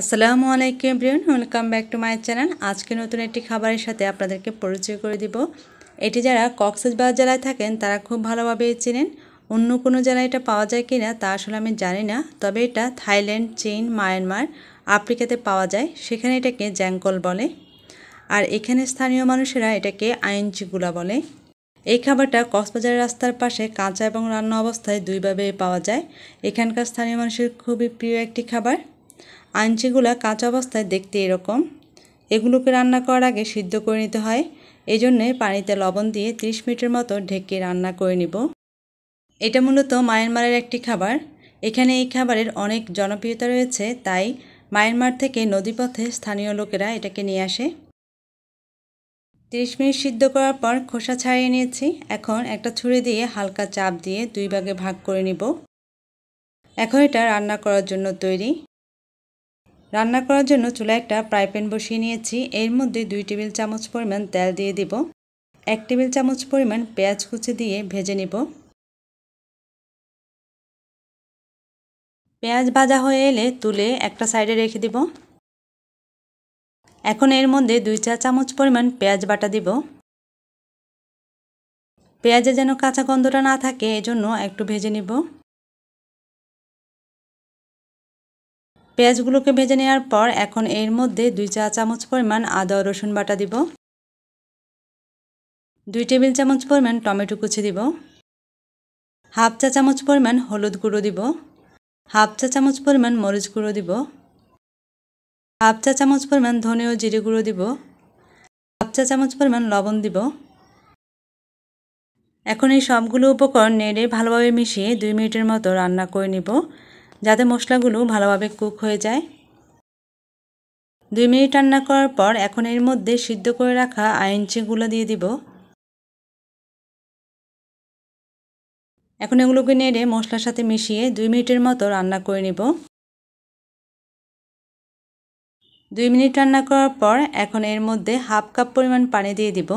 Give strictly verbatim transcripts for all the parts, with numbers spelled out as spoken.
আসসালামু আলাইকুম everyone, welcome back to my channel. আজকে নতুন একটি খাবারের সাথে আপনাদেরকে পরিচয় করে দিব। এটি যারা কক্সবাজার জেলায় থাকেন তারা খুব ভালোভাবে চেনেন। অন্য কোনো জেলায় এটা পাওয়া যায় কিনা তা আসলে আমি জানি না, তবে এটা থাইল্যান্ড, চীন, মায়ানমার, আফ্রিকাতে পাওয়া যায়। সেখানে এটাকে জ্যাংকল বলে, আর এখানে স্থানীয় মানুষেরা এটাকে আইনচিগুলা বলে। এই খাবারটা কক্সবাজার রাস্তার পাশে কাঁচা এবং রান্না অবস্থায় দুইভাবে পাওয়া যায়। এখানকার স্থানীয় মানুষের খুবই প্রিয় একটি খাবার। আইনচিগুলা কাঁচা অবস্থায় দেখতে এরকম। এগুলোকে রান্না করার আগে সিদ্ধ করে নিতে হয়। এই জন্যে পানিতে লবণ দিয়ে ত্রিশ মিনিটের মতো ঢেকে রান্না করে নিব। এটা মূলত মায়ানমারের একটি খাবার। এখানে এই খাবারের অনেক জনপ্রিয়তা রয়েছে, তাই মায়ানমার থেকে নদীপথে স্থানীয় লোকেরা এটাকে নিয়ে আসে। ত্রিশ মিনিট সিদ্ধ করার পর খোসা ছাড়িয়ে নিয়েছি। এখন একটা ছুরি দিয়ে হালকা চাপ দিয়ে দুই ভাগে ভাগ করে নিব। এখন এটা রান্না করার জন্য তৈরি। রান্না করার জন্য চুলায় একটা ফ্রাই প্যান বসিয়ে নিয়েছি। এর মধ্যে দুই টেবিল চামচ পরিমাণ তেল দিয়ে দিব। এক টেবিল চামচ পরিমাণ পেঁয়াজ কুচি দিয়ে ভেজে নিব। পেঁয়াজ ভাজা হয়ে এলে তুলে একটা সাইডে রেখে দিব। এখন এর মধ্যে দুই চা চামচ পরিমাণ পেঁয়াজ বাটা দিব। পেঁয়াজে যেন কাঁচা গন্ধটা না থাকে এজন্য একটু ভেজে নিব। পেঁয়াজগুলোকে ভেজে নেওয়ার পর এখন এর মধ্যে দুই চা চামচ পরিমাণ আদা ও রসুন বাটা দিব। দুই টেবিল চামচ পরিমাণ টমেটো কুচি দিব। হাফ চা চামচ পরিমাণ হলুদ গুঁড়ো দিব। হাফ চা চামচ পরিমাণ মরিচ গুঁড়ো দিব। হাফ চা চামচ পরিমাণ ধনে ও জিরে গুঁড়ো দিব। হাফ চা চামচ পরিমাণ লবণ দিব। এখন এই সবগুলো উপকরণ নেড়ে ভালোভাবে মিশিয়ে দুই মিনিটের মতো রান্না করে নিব, যাতে মশলাগুলো ভালোভাবে কুক হয়ে যায়। দুই মিনিট রান্না করার পর এখন এর মধ্যে সিদ্ধ করে রাখা আইনচিগুলো দিয়ে দিব। এখন এগুলোকে নেড়ে মশলার সাথে মিশিয়ে দুই মিনিটের মতো রান্না করে নিব। দুই মিনিট রান্না করার পর এখন এর মধ্যে হাফ কাপ পরিমাণ পানি দিয়ে দিব।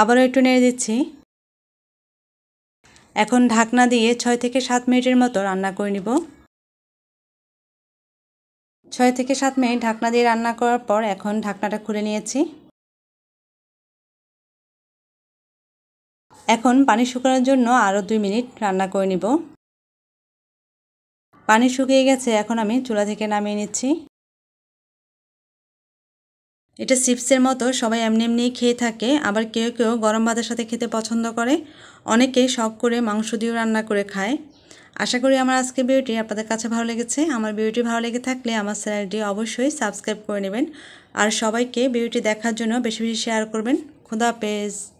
আবারও একটু নেড়ে দিচ্ছি। এখন ঢাকনা দিয়ে ছয় থেকে সাত মিনিটের মতো রান্না করে নিব। ছয় থেকে সাত মিনিট ঢাকনা দিয়ে রান্না করার পর এখন ঢাকনাটা খুলে নিয়েছি। এখন পানি শুকানোর জন্য আরও দুই মিনিট রান্না করে নিব। পানি শুকিয়ে গেছে, এখন আমি চুলা থেকে নামিয়ে নিচ্ছি। এটা চিপসের মতো সবাই এমনি এমনি খেয়ে থাকে, আবার কেউ কেউ গরম ভাতের সাথে খেতে পছন্দ করে, অনেকেই শখ করে মাংস দিয়েও রান্না করে খায়। আশা করি আমার আজকের ভিডিওটি আপনাদের কাছে ভালো লেগেছে। আমার ভিডিওটি ভালো লেগে থাকলে আমার চ্যানেলটি অবশ্যই সাবস্ক্রাইব করে নেবেন, আর সবাইকে ভিডিওটি দেখার জন্য বেশি বেশি শেয়ার করবেন। খোদা হাফেজ।